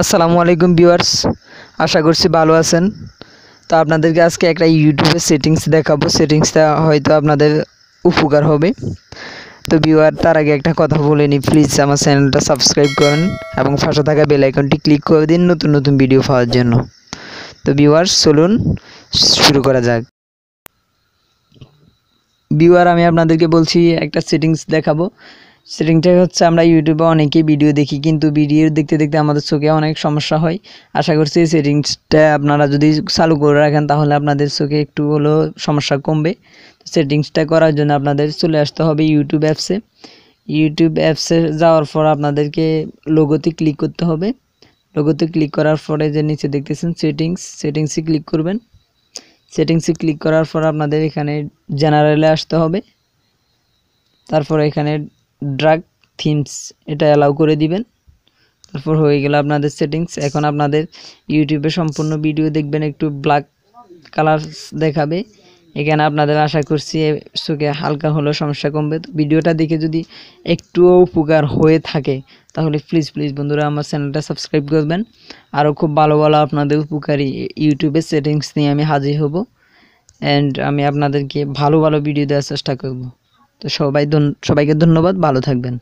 असलामुअलैकुम viewers आशा करছি ভালো আছেন। তো আপনাদেরকে আজকে একটা ইউটিউবে সেটিংস দেখাবো, সেটিংসটা হয়তো আপনাদের উপকার হবে। তো ভিউয়ার, তার আগে একটা কথা বলে নিই, প্লিজ আমার চ্যানেলটা সাবস্ক্রাইব করুন এবং পাশে থাকা বেল আইকনটি ক্লিক করে দিন নতুন নতুন ভিডিও পাওয়ার জন্য। তো ভিউয়ার্স চলুন শুরু করা যাক। ভিউয়ার, আমি আপনাদেরকে বলছি একটা সেটিংস দেখাবো। সেটিংটা হচ্ছে আমরা ইউটিউবে অনেকেই ভিডিও দেখি, কিন্তু ভিডিও দেখতে দেখতে আমাদের চোখে অনেক সমস্যা হয়। আশা করছি এই সেটিংসটা আপনারা যদি চালু করে রাখেন তাহলে আপনাদের চোখে একটু হলেও সমস্যা কমবে। সেটিংসটা করার জন্য আপনাদের চলে আসতে হবে ইউটিউব অ্যাপসে। ইউটিউব অ্যাপসে যাওয়ার পর আপনাদেরকে লোগোতে ক্লিক করতে হবে। লোগোতে ক্লিক করার পরে যে নিচে দেখতেছেন সেটিংস, সেটিংসে ক্লিক করবেন। সেটিংসে ক্লিক করার পর আপনাদের এখানে জেনারেলে আসতে হবে, তারপর এখানে ড্রাগ থিমস এটা অ্যালাউ করে দিবেন। তারপর হয়ে গেল আপনাদের সেটিংস। এখন আপনাদের ইউটিউবে সম্পূর্ণ ভিডিও দেখবেন, একটু ব্ল্যাক কালার দেখাবে। এখানে আপনাদের আশা করছি চোখে হালকা হলেও সমস্যা কমবে। ভিডিওটা দেখে যদি একটুও উপকার হয়ে থাকে তাহলে প্লিজ প্লিজ বন্ধুরা আমার চ্যানেলটা সাবস্ক্রাইব করবেন। আরও খুব ভালো ভালো আপনাদের উপকারী ইউটিউবে সেটিংস নিয়ে আমি হাজির হব, অ্যান্ড আমি আপনাদেরকে ভালো ভালো ভিডিও দেওয়ার চেষ্টা করব। তো সবাইকে ধন্যবাদ, ভালো থাকবেন।